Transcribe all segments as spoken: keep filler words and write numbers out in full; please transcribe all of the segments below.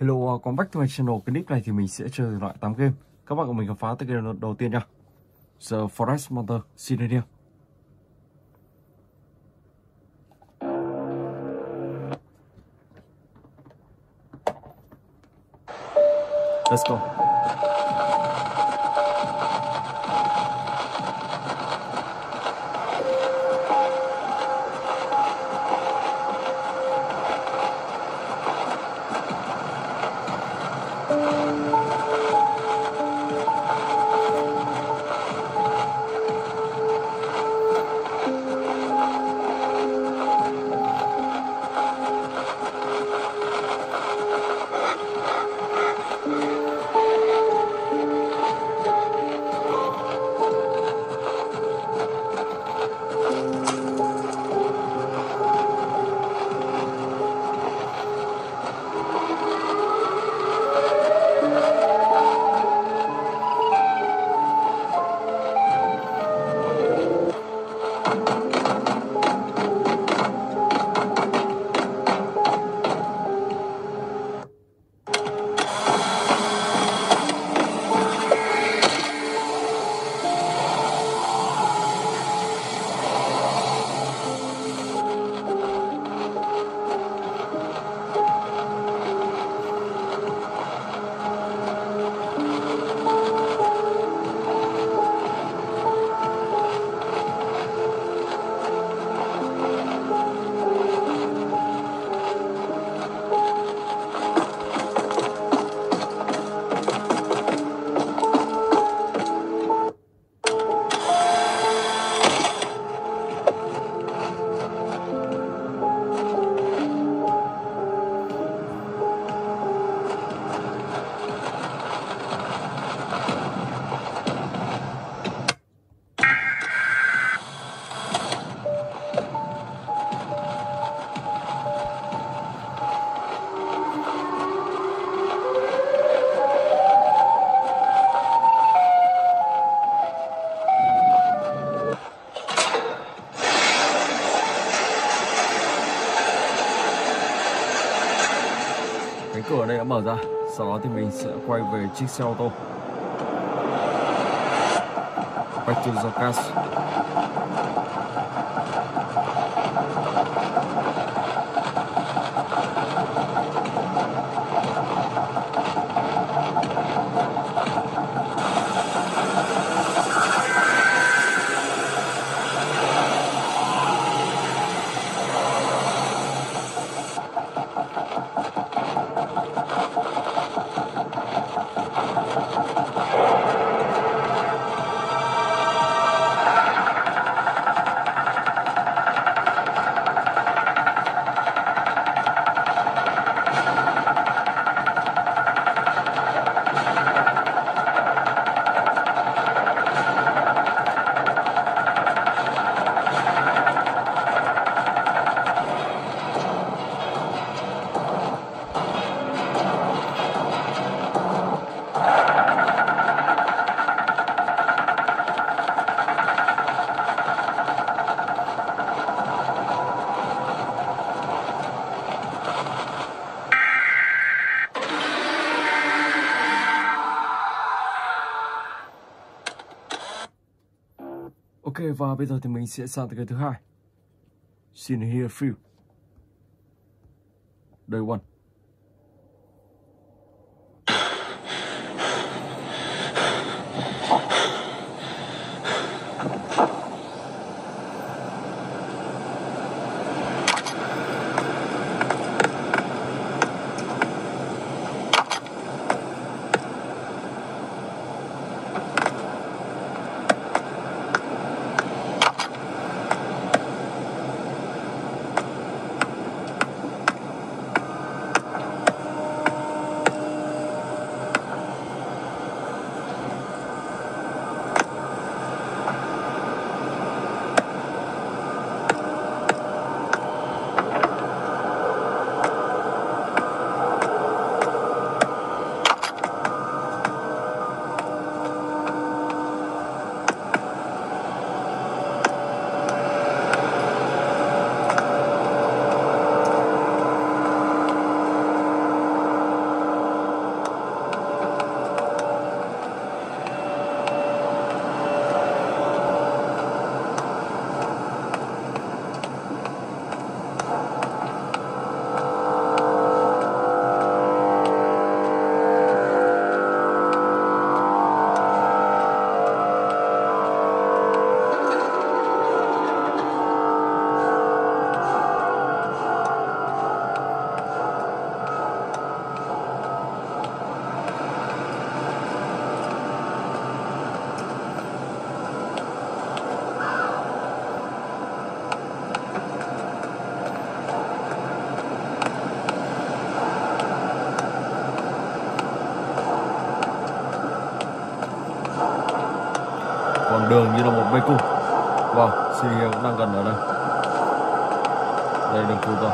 Hello, welcome back to my channel. Cái clip này thì mình sẽ chơi loại tám game. Các bạn cùng mình khám phá tới game đầu tiên nha. The Forest Monster, Siren Hero. Let's go. Cửa này đã mở ra, sau đó thì mình sẽ quay về chiếc xe ô tô. Back to the cast. Ok, và bây giờ thì mình sẽ sang tới cái thứ hai. Siren Hero Free. Day one. thẳng đường như là một mê cung. Wow, Siren Hero cũng đang gần ở đây. Đây là đường cứu rồi.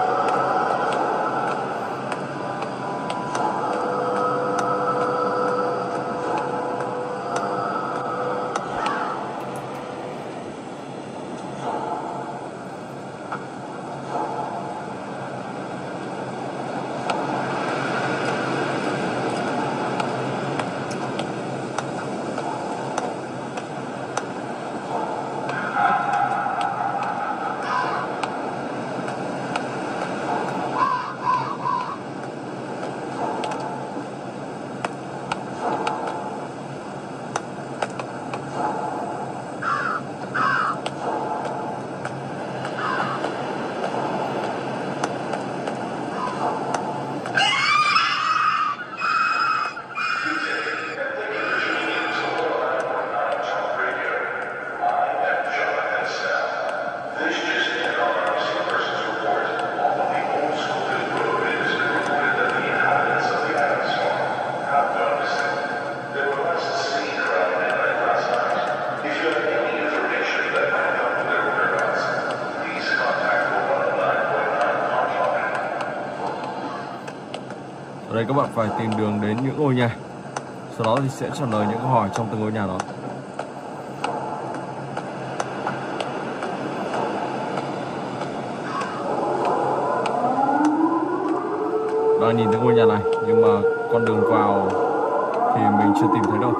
Đây các bạn phải tìm đường đến những ngôi nhà, sau đó thì sẽ trả lời những câu hỏi trong từng ngôi nhà đó. Đang nhìn thấy ngôi nhà này nhưng mà con đường vào thì mình chưa tìm thấy đâu.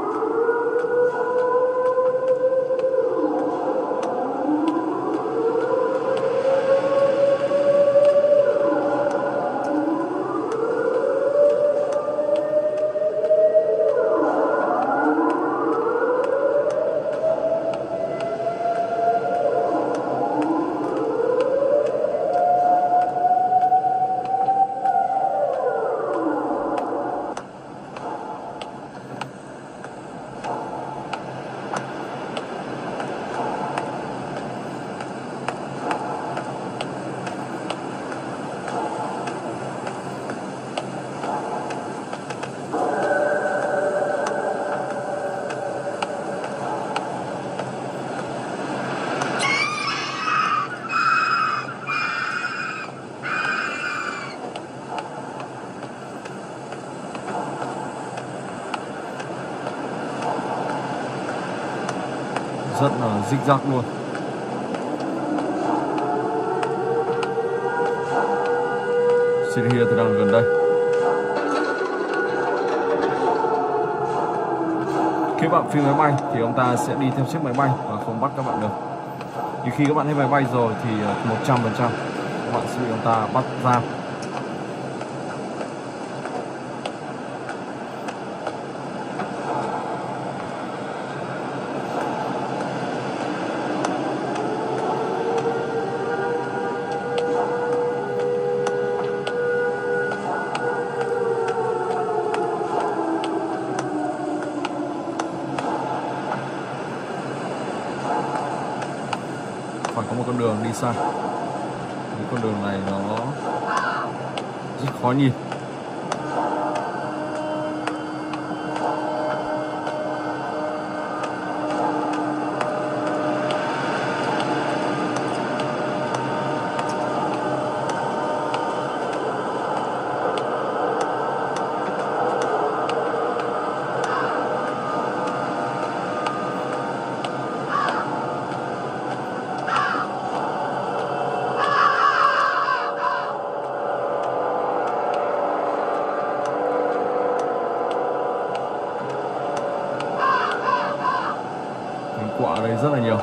Rất là dích dác luôn. Siren Hero thì đang gần đây. Khi bạn phi máy bay thì ông ta sẽ đi theo chiếc máy bay và không bắt các bạn được. Nhưng khi các bạn lên máy bay rồi thì một trăm phần trăm các bạn sẽ bị ông ta bắt giam. Phải có một con đường đi xa. Những con đường này nó rất khó nhìn. Quả đây rất là nhiều.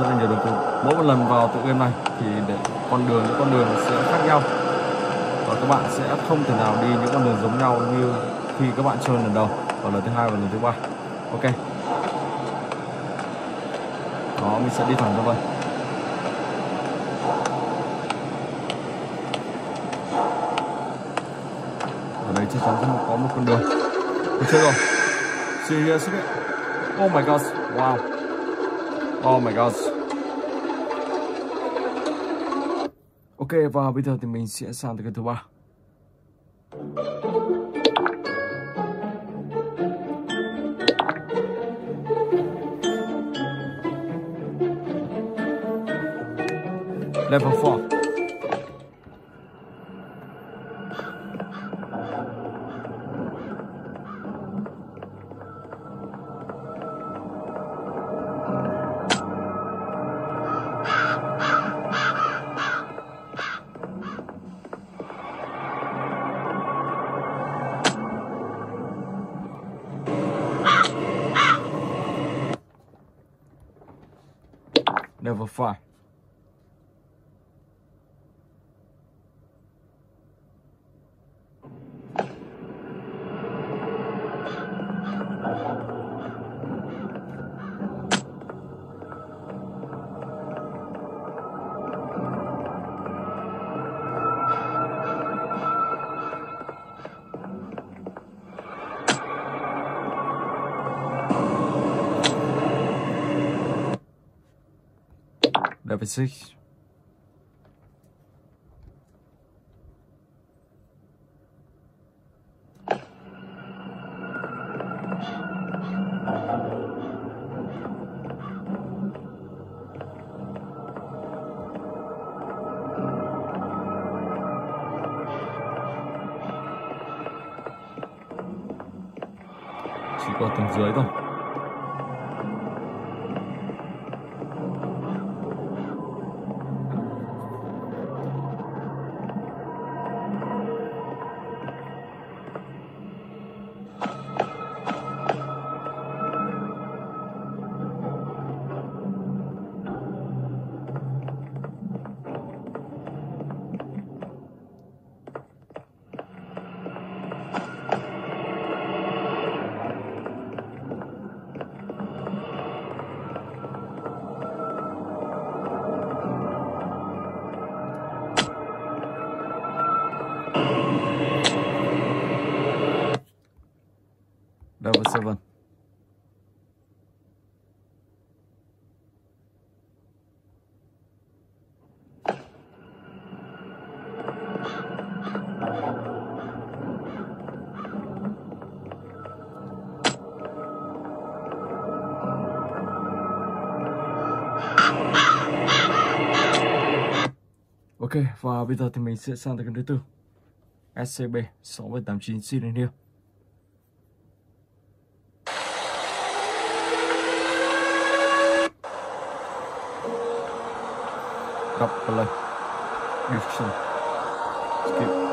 rất là nhiều đường từ. Mỗi một lần vào tựa game này thì để con đường những con đường sẽ khác nhau, và các bạn sẽ không thể nào đi những con đường giống nhau như khi các bạn chơi lần đầu và lần thứ hai và lần thứ ba. Ok, đó, mình sẽ đi thẳng ra đây. Ở đây chắc chắn không có một con đường. Được chưa rồi? Seriously? Oh my god! Wow! Oh my god! Ok, và bây giờ thì mình sẽ sang tới cái thứ ba. Level four. Level five. Level six. Chỉ có tầng dưới thôi. Level seven. Ok, và bây giờ thì mình sẽ sang tới cái thứ tư, S C P sáu bảy tám chín Siren Hero. Đọc và lời description. Skip.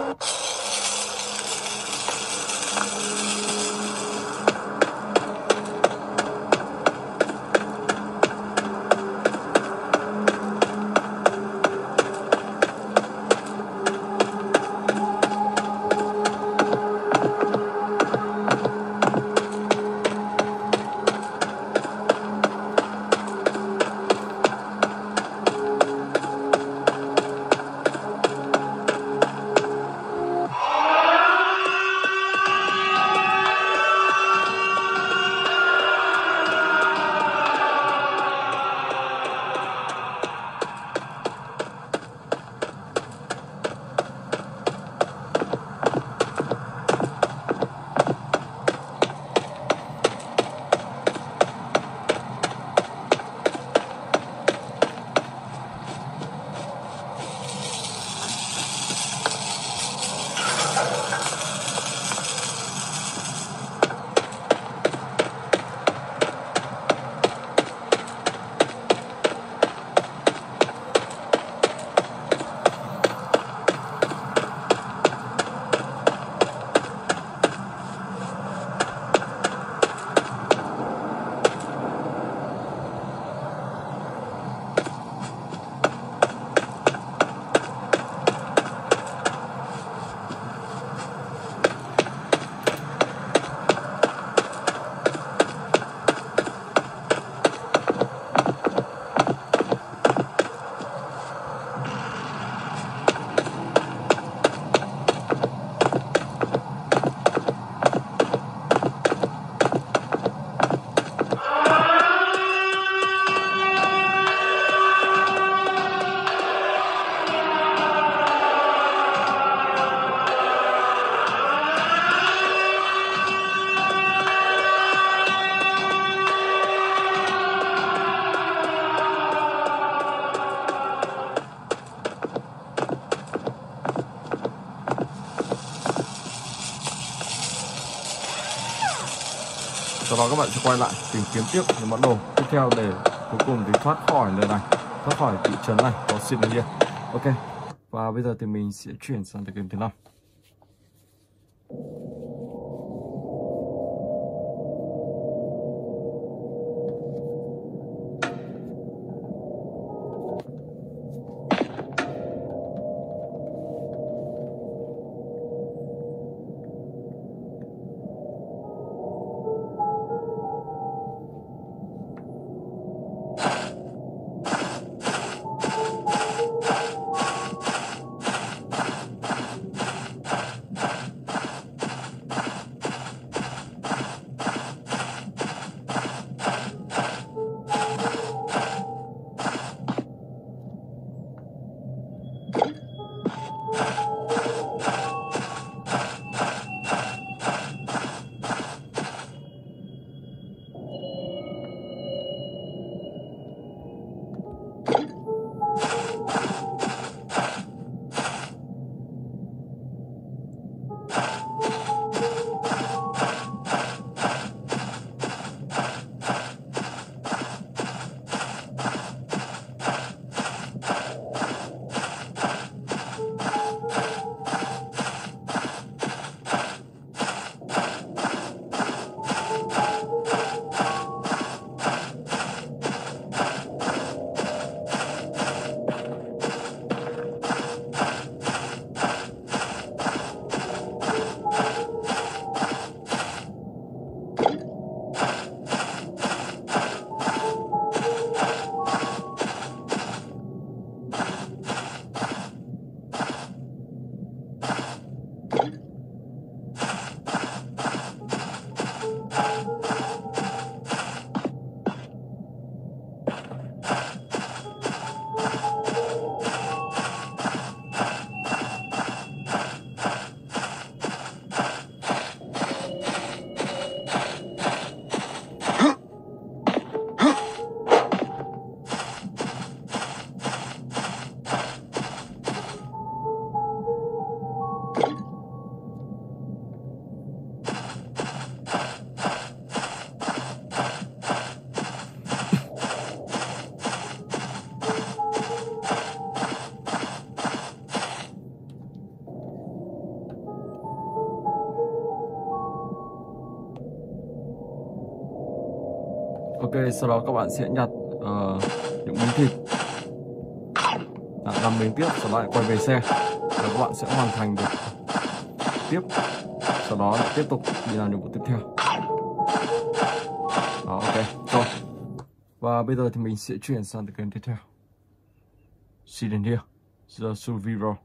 Sau đó các bạn sẽ quay lại tìm kiếm tiếp những món đồ tiếp theo để cuối cùng thì thoát khỏi nơi này, thoát khỏi thị trấn này có Siren Head. Ok, và bây giờ thì mình sẽ chuyển sang tựa game thứ năm. Ok, sau đó các bạn sẽ nhặt uh, những miếng thịt, làm miếng tiếp, sau đó lại quay về xe. Rồi các bạn sẽ hoàn thành được tiếp, sau đó lại tiếp tục đi làm nhiệm vụ tiếp theo. Đó, ok, rồi. Và bây giờ thì mình sẽ chuyển sang tựa game tiếp theo, Siren Hero, Siren Hero.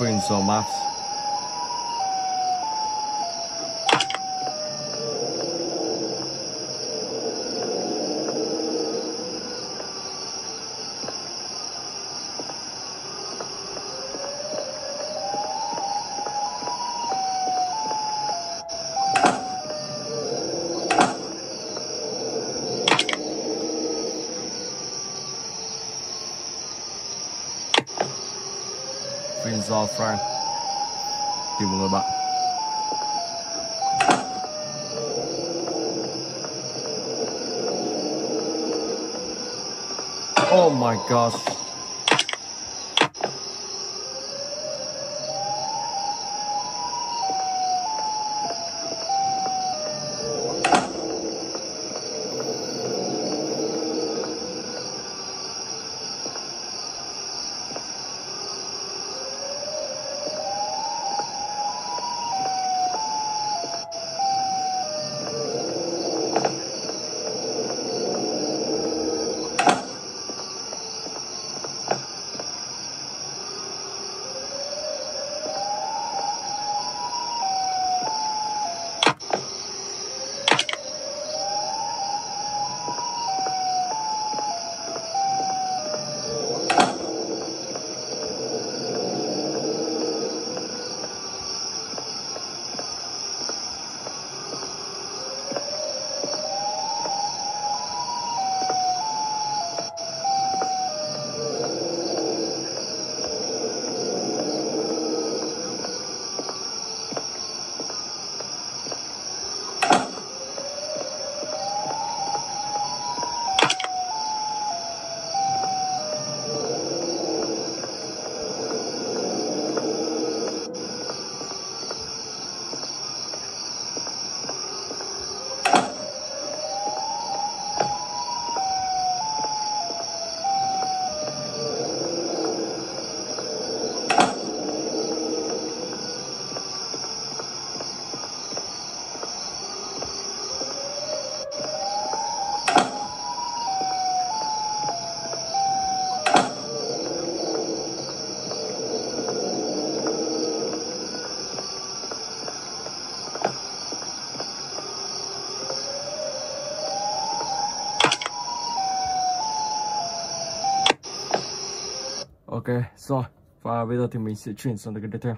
Friends or maths. Do Frank tìm một người bạn. Oh my god. Ok, rồi, và bây giờ thì mình sẽ chuyển sang cái tiếp theo.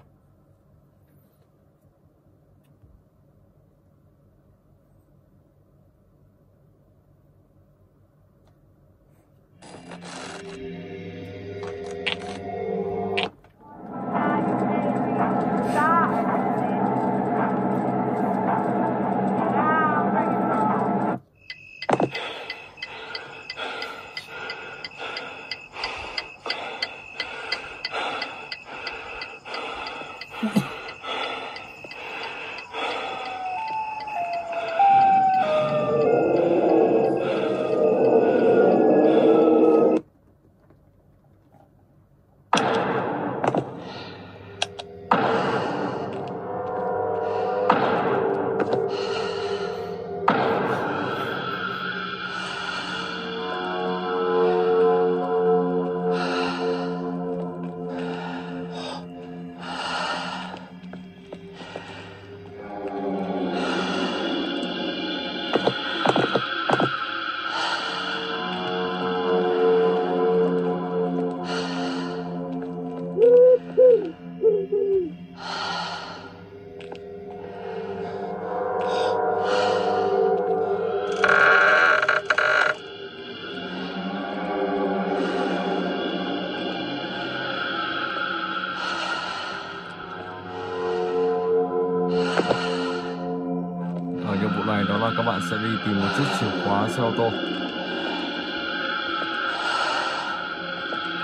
Các bạn sẽ đi tìm một chiếc chìa khóa xe ô tô.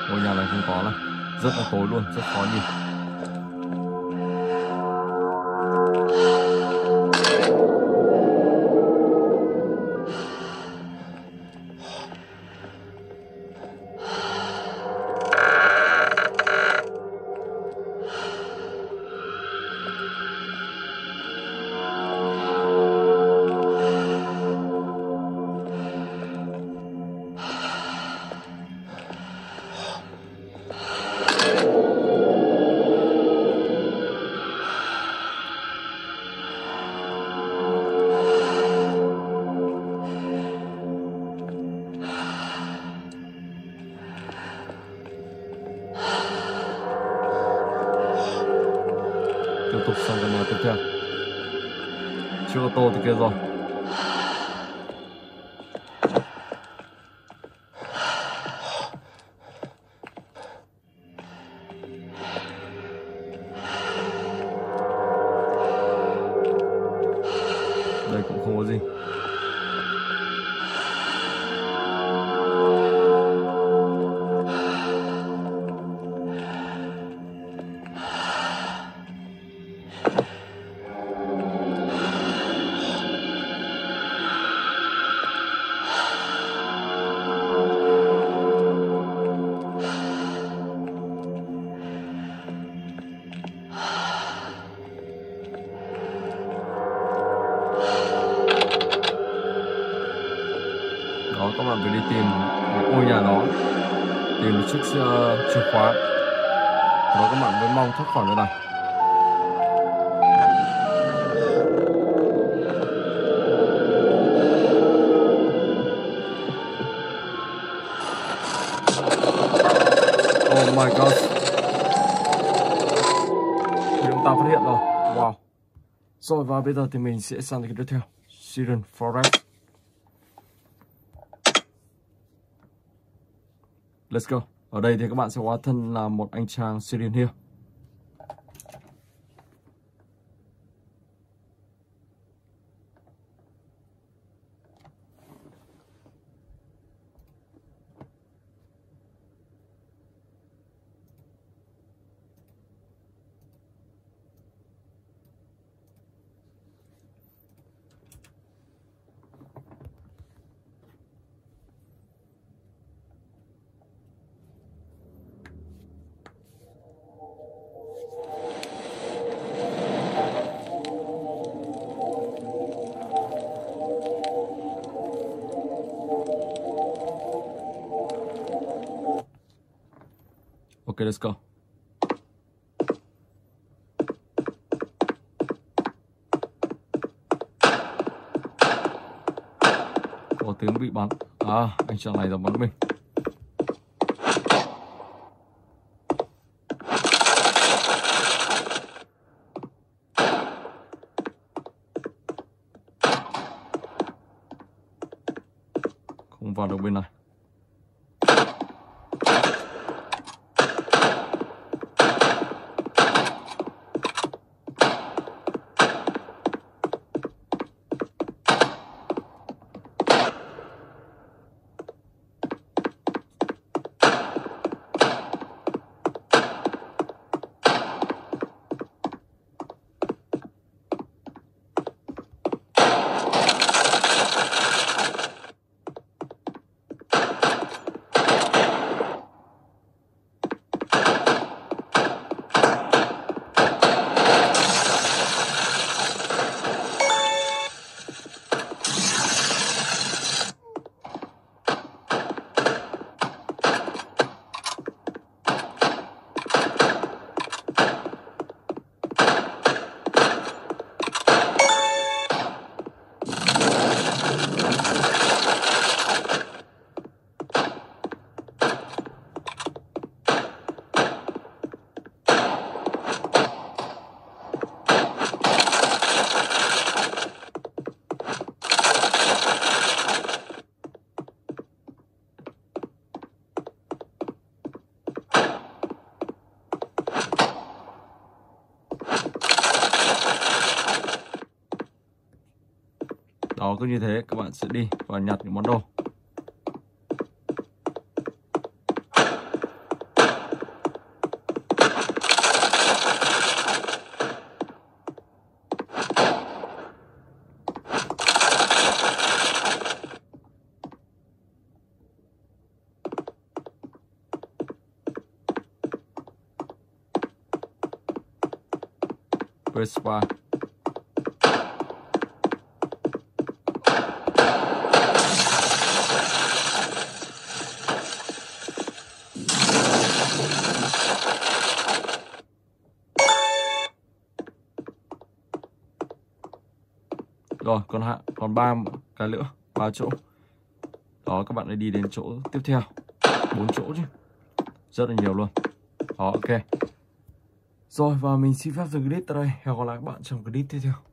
Ngôi nhà này không có này, rất là tối luôn, rất khó nhìn. Chiếc ô tô thì kia rồi. Đây cũng không có gì. Các bạn phải đi tìm cái ngôi nhà đó, tìm một chiếc uh, chìa khóa đó các bạn mới mong thoát khỏi nơi này. Oh my god, chúng ta phát hiện rồi. Wow. Rồi và bây giờ thì mình sẽ sang cái tiếp theo, Siren Foret. Let's go. Ở đây thì các bạn sẽ hóa thân là một anh chàng Siren Hero. Okay, let's go. Có tiếng bị bắn. À, anh chàng này đang bắn mình. vào đầu bên này. Đó, cứ như thế các bạn sẽ đi và nhặt những món đồ. Vespa. Rồi, còn hạ còn ba cái nữa, ba chỗ. Đó, các bạn hãy đi đến chỗ tiếp theo. Bốn chỗ chứ. Rất là nhiều luôn. Đó, ok. Rồi, và mình xin phép dừng clip tại đây. Hẹn gặp lại các bạn trong clip tiếp theo.